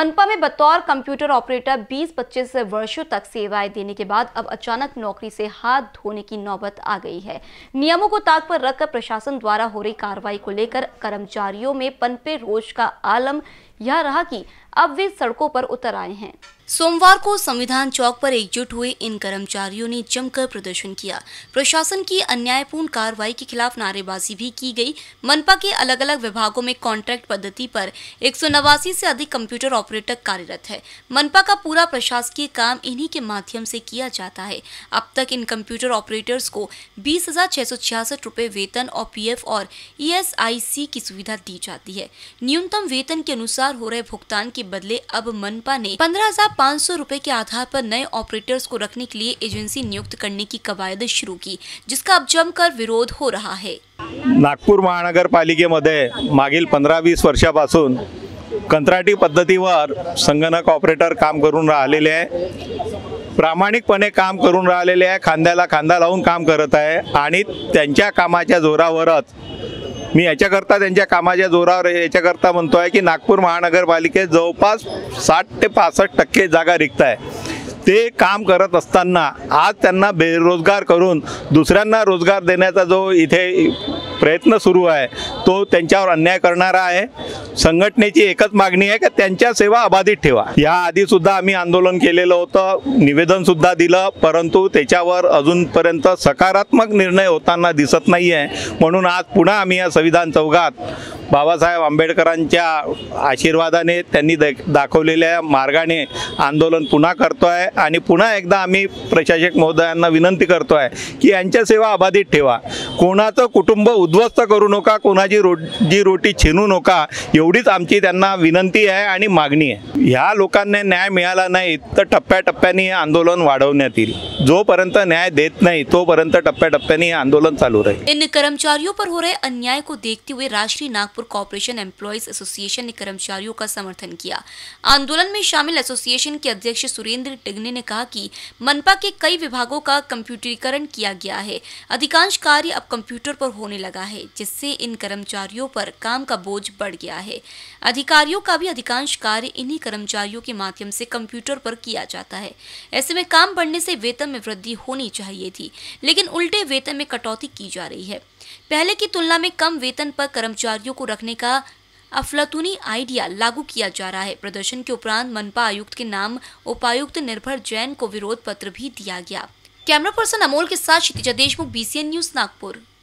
मनपा में बतौर कंप्यूटर ऑपरेटर 20-25 वर्षों तक सेवाएं देने के बाद अब अचानक नौकरी से हाथ धोने की नौबत आ गई है। नियमों को ताक पर रखकर प्रशासन द्वारा हो रही कार्रवाई को लेकर कर्मचारियों में पनपे रोष का आलम यह रहा कि अब वे सड़कों पर उतर आए हैं। सोमवार को संविधान चौक पर एकजुट हुए इन कर्मचारियों ने जमकर प्रदर्शन किया। प्रशासन की अन्यायपूर्ण कार्रवाई के खिलाफ नारेबाजी भी की गई। मनपा के अलग अलग विभागों में कॉन्ट्रैक्ट पद्धति पर 189 से अधिक कंप्यूटर ऑपरेटर कार्यरत है। मनपा का पूरा प्रशासकीय काम इन्हीं के माध्यम से किया जाता है। अब तक इन कंप्यूटर ऑपरेटर्स को 20,666 रुपये वेतन और PF और ESIC की सुविधा दी जाती है। न्यूनतम वेतन के अनुसार हो रहे भुगतान के बदले अब मनपा ने 15,500 रुपए के आधार पर नए ऑपरेटर्स को रखने के लिए एजेंसी नियुक्त करने की कवायद शुरू की, जिसका अब जमकर विरोध हो रहा है। नागपुर महानगरपालिकेमध्ये मागील 15-20 वर्षापासून कंत्राटी पद्धतीवर संगणक ऑपरेटर काम करून राहिलेले आहे। प्रामाणिकपणे काम करून राहिलेले आहे, खांद्याला खांदा लावून काम करत आहे आणि त्यांच्या कामाच्या जोरावरच मी याच्याकरता त्यांच्या कामाच्या जोरावर याच्याकरता म्हणतो आहे की नागपूर महानगरपालिकेत जवळपास 60 ते 65% जागा रिक्त आहे। ते काम करत असताना आज त्यांना बेरोजगार करून दुसऱ्यांना रोजगार देण्याचा जो इथे प्रयत्न सुरू आहे तो त्यांच्यावर अन्याय करणारा आहे। संघटनेची एकच मागणी आहे की त्यांच्या सेवा अबाधित ठेवा। या आधी सुद्धा आम्ही आंदोलन केलेलं होतं, निवेदन सुद्धा दिलं, परंतु त्याच्यावर अजूनपर्यंत सकारात्मक निर्णय होताना दिसत नाही आहे। म्हणून आज पुन्हा आम्ही या संविधान चौकात बाबासाहेब आंबेडकरांच्या आशीर्वादाने त्यांनी दाखवलेल्या मार्गाने आंदोलन पुन्हा करतो आहे आणि पुन्हा एकदा आम्ही प्रशासक महोदयांना विनंती करतो आहे की यांच्या सेवा अबाधित ठेवा। कोणाचं कुटुंब उद्ध्वस्त करू नका, कोणाची रोजी रोटी छिनू नका, एवढीच आमची त्यांना विनंती आहे आणि मागणी आहे। ह्या लोकांना न्याय मिळाला नाही तर टप्प्याटप्प्याने हे आंदोलन वाढवण्यात येईल। जोपर्यंत न्याय देत नाही तोपर्यंत टप्प्याटप्प्याने हे आंदोलन चालू राहील। इन कर्मचारियों पर हो रहे अन्याय को देखते हुए राष्ट्रीय नागपुर कॉर्पोरेशन एम्प्लॉइज एसोसिएशन ने कर्मचारियों का समर्थन किया। आंदोलन में शामिल एसोसिएशन के अध्यक्ष सुरेंद्र ने कहा कि मनपा के कई विभागों का कंप्यूटरीकरण किया गया है। अधिकांश कार्य अब कंप्यूटर पर होने लगा है, जिससे इन कर्मचारियों पर काम का बोझ बढ़ गया है। अधिकारियों का भी अधिकांश कार्य इन्हीं कर्मचारियों के माध्यम से कंप्यूटर पर किया जाता है। ऐसे में काम बढ़ने से वेतन में वृद्धि होनी चाहिए थी, लेकिन उल्टे वेतन में कटौती की जा रही है। पहले की तुलना में कम वेतन पर कर्मचारियों को रखने का अफलातूनी आइडिया लागू किया जा रहा है। प्रदर्शन के उपरांत मनपा आयुक्त के नाम उपायुक्त निर्भय जैन को विरोध पत्र भी दिया गया। कैमरा पर्सन अमोल के साथ क्षितिज देशमुख, BCN न्यूज़, नागपुर।